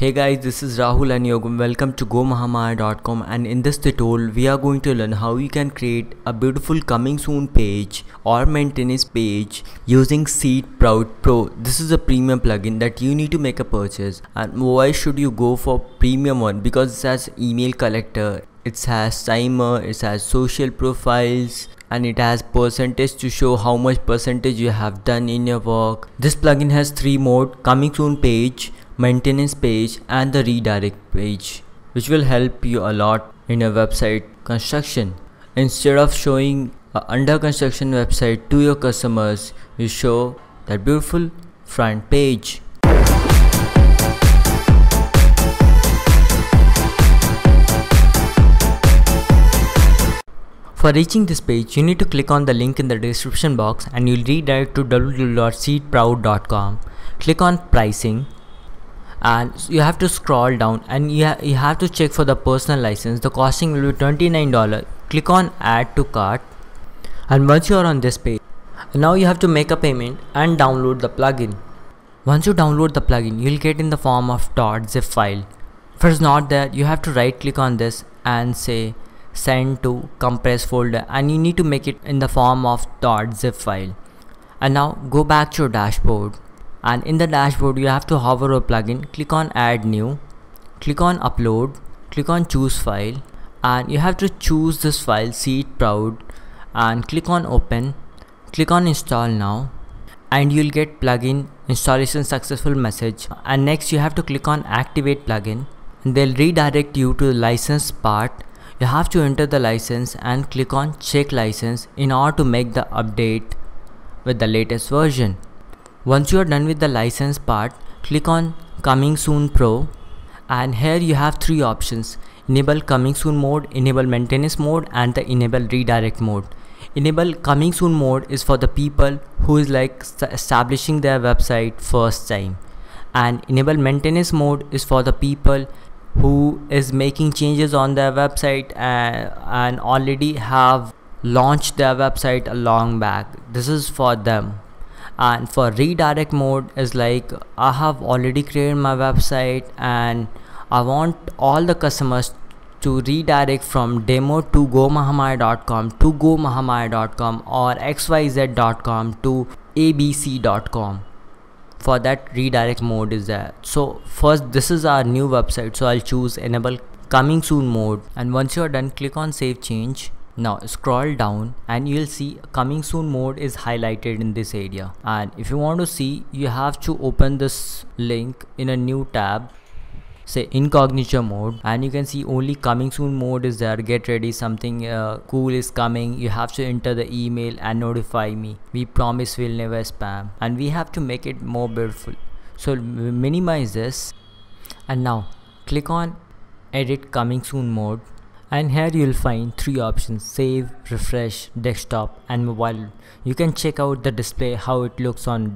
Hey guys, this is Rahul and Yogam. Welcome to GoMahamaya.com, and in this tutorial we are going to learn how you can create a beautiful coming soon page or maintenance page using SeedProd Pro. This is a premium plugin that you need to make a purchase, and why should you go for premium one? Because it has email collector, it has timer, it has social profiles, and it has percentage to show how much percentage you have done in your work. This plugin has three modes: coming soon page, maintenance page, and the redirect page, which will help you a lot in your website construction. Instead of showing an under construction website to your customers, you show that beautiful front page. For reaching this page, you need to click on the link in the description box and you'll redirect to www.seedproud.com. Click on pricing, and you have to scroll down and you have to check for the personal license. The costing will be $29. Click on add to cart, and once you are on this page, now you have to make a payment and download the plugin. Once you download the plugin, you'll get in the form of .zip file. If it's not there, you have to right click on this and say send to compress folder, and you need to make it in the form of .zip file. And now go back to your dashboard, and in the dashboard you have to hover over plugin, click on add new, click on upload, click on choose file, and you have to choose this file SeedProd, and click on open, click on install now, and you'll get plugin installation successful message. And next you have to click on activate plugin, and they'll redirect you to the license part. You have to enter the license and click on check license in order to make the update with the latest version. Once you are done with the license part, click on Coming Soon Pro, and here you have three options: enable Coming Soon mode, enable maintenance mode, and the enable redirect mode. Enable Coming Soon mode is for the people who is like establishing their website first time, and enable maintenance mode is for the people who is making changes on their website and already have launched their website a long back. This is for them. And for redirect mode is like, I have already created my website and I want all the customers to redirect from demo to gomahamaya.com to gomahamaya.com or xyz.com to abc.com. for that, redirect mode is there. So first, this is our new website, so I'll choose enable coming soon mode, and once you're done, click on save change. Now scroll down and you'll see coming soon mode is highlighted in this area, and if you want to see, you have to open this link in a new tab, say incognito mode, and you can see only coming soon mode is there. Get ready, something cool is coming. You have to enter the email and notify me. We promise we'll never spam, and we have to make it more beautiful. So minimize this, and now click on edit coming soon mode. And here you'll find three options: save, refresh, desktop, and mobile. You can check out the display, how it looks on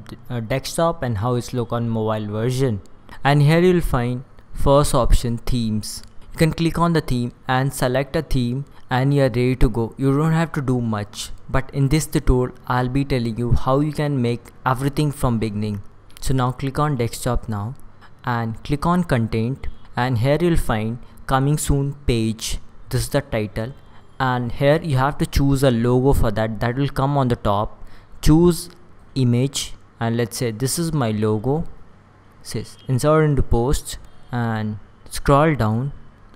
desktop and how it's look on mobile version. And here you'll find first option, themes. You can click on the theme and select a theme, and you're ready to go. You don't have to do much, but in this tutorial I'll be telling you how you can make everything from beginning. So now click on desktop now and click on content, and here you'll find coming soon page. This is the title, and here you have to choose a logo for that. That will come on the top. Choose image, and let's say this is my logo. Says insert into post, and scroll down,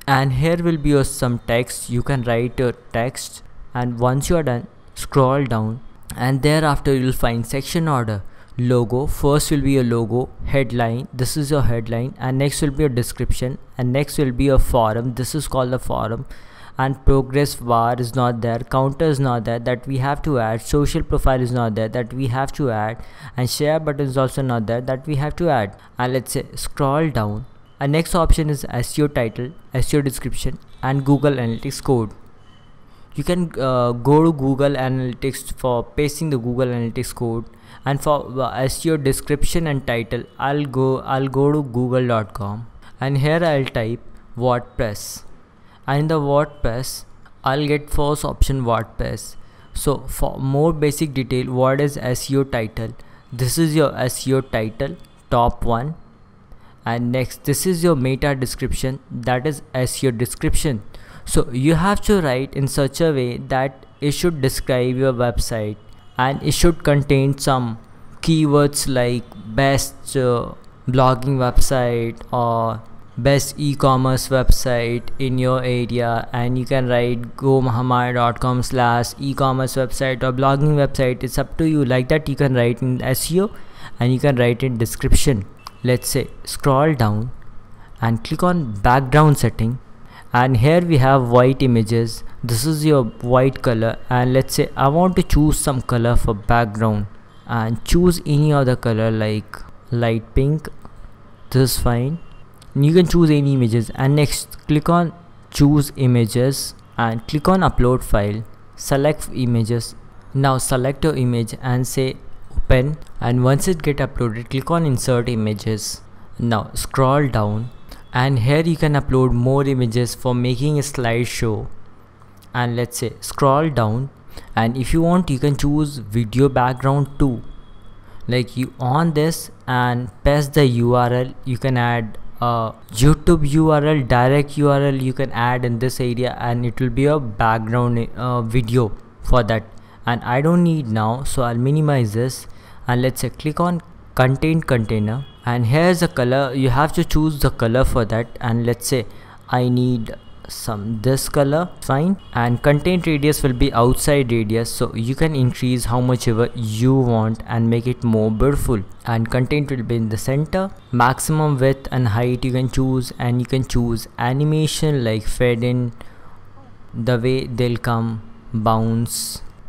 and here will be some text. You can write your text, and once you are done, scroll down, and thereafter you'll find section order. Logo, first will be your logo, headline, this is your headline, and next will be your description, and next will be your forum, this is called the forum, and progress bar is not there, counter is not there, that we have to add, social profile is not there, that we have to add, and share button is also not there, that we have to add. And let's say scroll down, and next option is SEO title, SEO description, and Google Analytics code. You can go to Google Analytics for pasting the Google Analytics code, and for SEO description and title, I'll go to google.com, and here I'll type WordPress, and in the WordPress I'll get first option WordPress. So for more basic detail, what is SEO title? This is your SEO title, top one, And next, this is your meta description, that is SEO description. So you have to write in such a way that it should describe your website, and it should contain some keywords like best blogging website or best e-commerce website in your area. And you can write GoMahamaya.com/e-commerce website or blogging website. It's up to you. Like that you can write in SEO and you can write in description. Let's say scroll down and click on background setting, and here we have white images. This is your white color, and let's say I want to choose some color for background, and choose any other color like light pink. This is fine. You can choose any images, and next click on choose images and click on upload file, select images. Now select your image and say open, and once it get uploaded, click on insert images. Now scroll down, and here you can upload more images for making a slideshow. And let's say scroll down, and if you want, you can choose video background too. Like you on this and paste the URL. You can add YouTube URL, direct URL you can add in this area, and it will be a background video for that. And I don't need now, so I'll minimize this, and let's say click on contain container, and here's a color. You have to choose the color for that, and let's say I need some this color, fine. And contain radius will be outside radius, so you can increase how much ever you want and make it more beautiful. And content will be in the center. Maximum width and height you can choose, and you can choose animation like fade in, the way they'll come, bounce.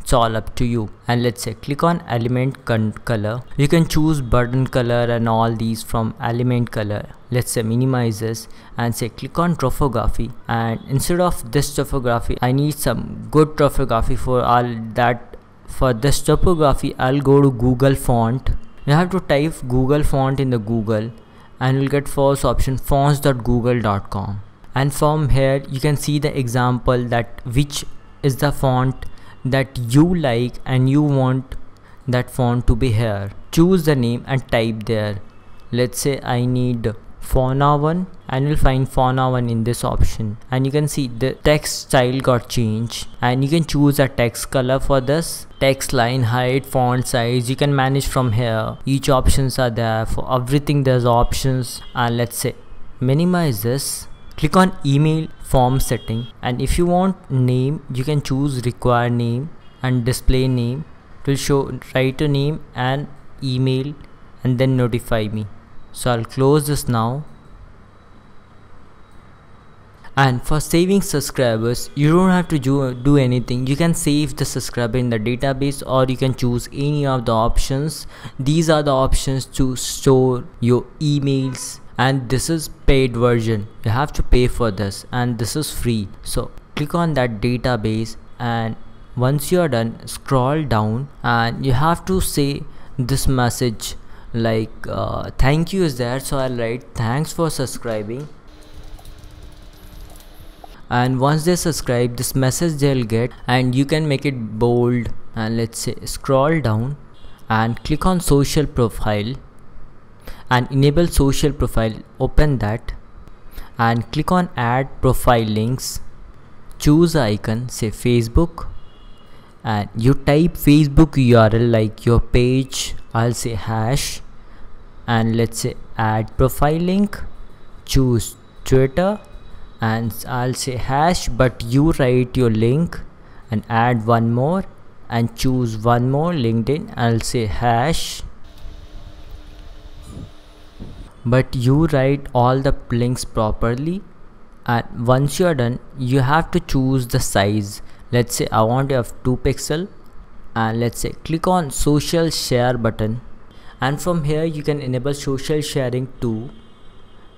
It's all up to you. And let's say click on element color. You can choose button color and all these from element color. Let's say minimize this and say click on topography, and instead of this topography, I need some good topography for all that. For this topography, I'll go to Google font. You have to type Google font in the Google, and you'll get first option fonts.google.com, and from here you can see the example that which is the font that you like, and you want that font to be here. Choose the name and type there. Let's say I need Fauna one, and you'll find Fauna one in this option, and you can see the text style got changed, and you can choose a text color for this, text line height, font size. You can manage from here. Each options are there for everything. There's options. And let's say minimize this. Click on email form setting, and if you want name, you can choose require name and display name. It will show write a name and email and then notify me. So I'll close this now. And for saving subscribers, you don't have to do anything. You can save the subscriber in the database, or you can choose any of the options. These are the options to store your emails. And this is paid version. You have to pay for this, and this is free. So click on that database, and once you are done, scroll down, and you have to say this message like thank you is there. So I'll write thanks for subscribing, and once they subscribe, this message they'll get. And you can make it bold, and let's say scroll down and click on social profile and enable social profile. Open that and click on add profile links. Choose an icon, say Facebook, and you type Facebook URL like your page. I'll say hash, and let's say add profile link. Choose Twitter, and I'll say hash, but you write your link, and add one more, and choose one more, LinkedIn. I'll say hash, but you write all the links properly. And once you are done, you have to choose the size. Let's say I want to have 2 pixel, and let's say click on social share button, and from here you can enable social sharing too.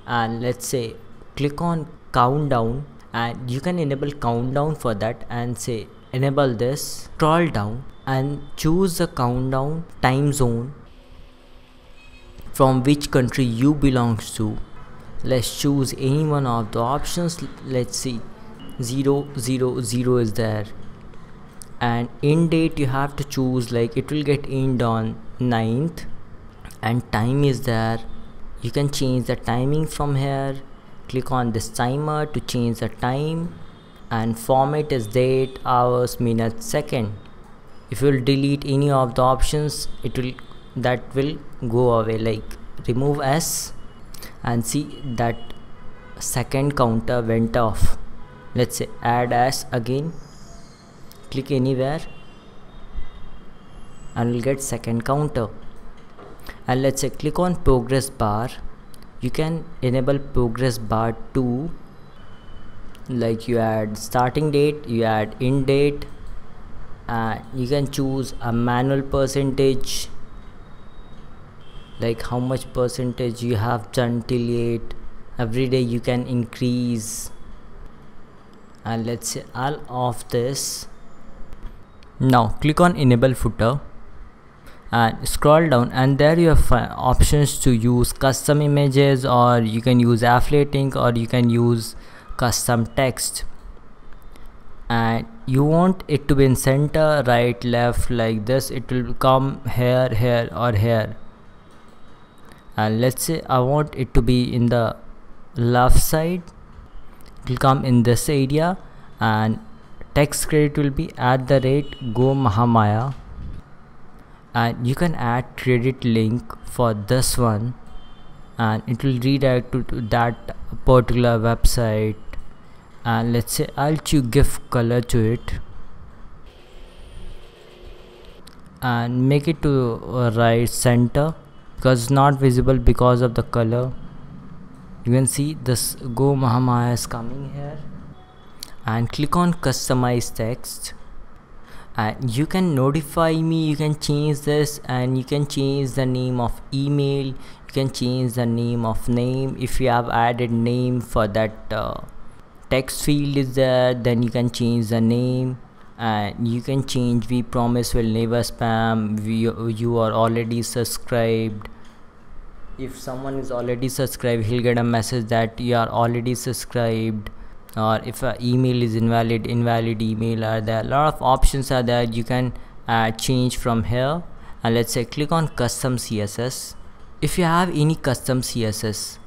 And let's say click on countdown, and you can enable countdown for that, and say enable this. Scroll down and choose the countdown time zone from which country you belongs to. Let's choose any one of the options. Let's see 000 is there, and end date you have to choose like it will get end on 9th, and time is there You can change the timing from here. Click on this timer to change the time, and format is date, hours, minutes, second. If you will delete any of the options, that will go away. Like remove S, and see that second counter went off. Let's say add S again. Click anywhere and we'll get second counter. And let's say click on progress bar. You can enable progress bar too. Like you add starting date, you add end date, and you can choose a manual percentage, like how much percentage you have done till yet. Every day you can increase. And let's say I'll off this. Now click on enable footer and scroll down, and there you have options to use custom images, or you can use affiliate link, or you can use custom text. And you want it to be in center, right, left, like this. It will come here, here, or here. And let's say I want it to be in the left side. It will come in this area, and text credit will be @GoMahamaya. And you can add credit link for this one, and it will redirect to that particular website. And let's say I'll choose give color to it and make it to right center, because it's not visible because of the color. You can see this GoMahamaya is coming here, and click on customize text. And you can notify me, you can change this, and you can change the name of email, you can change the name of name. If you have added name for that text field is there, then you can change the name. And you can change we promise will never spam, you are already subscribed. If someone is already subscribed, he'll get a message that you are already subscribed. Or if an email is invalid email are there. A lot of options are there. You can change from here. And let's say click on custom CSS. If you have any custom CSS,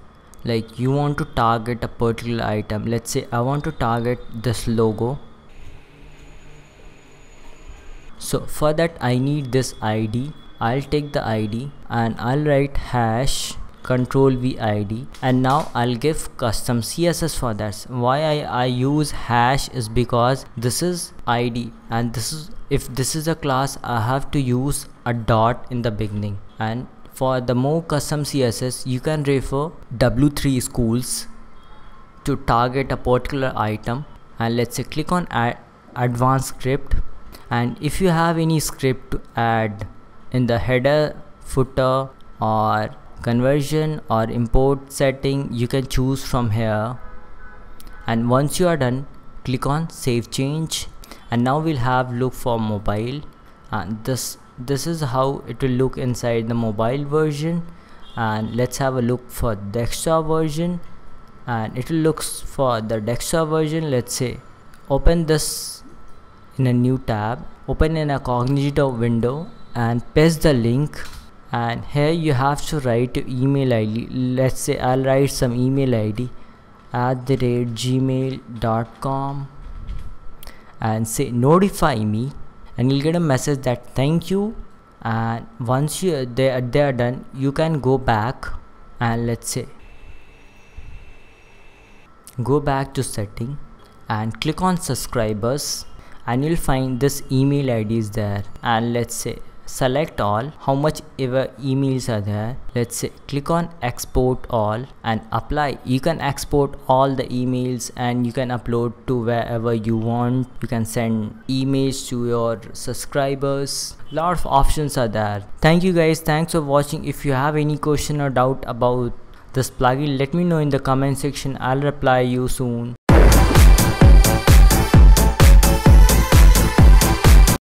like you want to target a particular item. Let's say I want to target this logo. So for that I need this ID. I'll take the ID and I'll write hash Ctrl+V ID, and now I'll give custom CSS for that. Why I use hash is because this is ID, and this is, if this is a class, I have to use a dot in the beginning. And for the more custom CSS, you can refer W3 schools to target a particular item. And let's say click on add advanced script, and if you have any script to add in the header, footer, or conversion or import setting, you can choose from here. And once you are done, click on save change, and now we'll have look for mobile. And this is how it will look inside the mobile version. And let's have a look for desktop version, and it will look for the desktop version. Let's say open this in a new tab, open in a Cognito window, and paste the link. And here you have to write your email ID. Let's say I'll write some email ID @gmail.com, and say notify me, and you'll get a message that thank you. And once they are done, you can go back, and let's say go back to setting and click on subscribers, and you'll find this email ID is there. And let's say select all, how much ever emails are there. Let's say click on export all and apply. You can export all the emails, and you can upload to wherever you want. You can send emails to your subscribers. Lot of options are there. Thank you guys, thanks for watching. If you have any question or doubt about this plugin, let me know in the comment section. I'll reply you soon.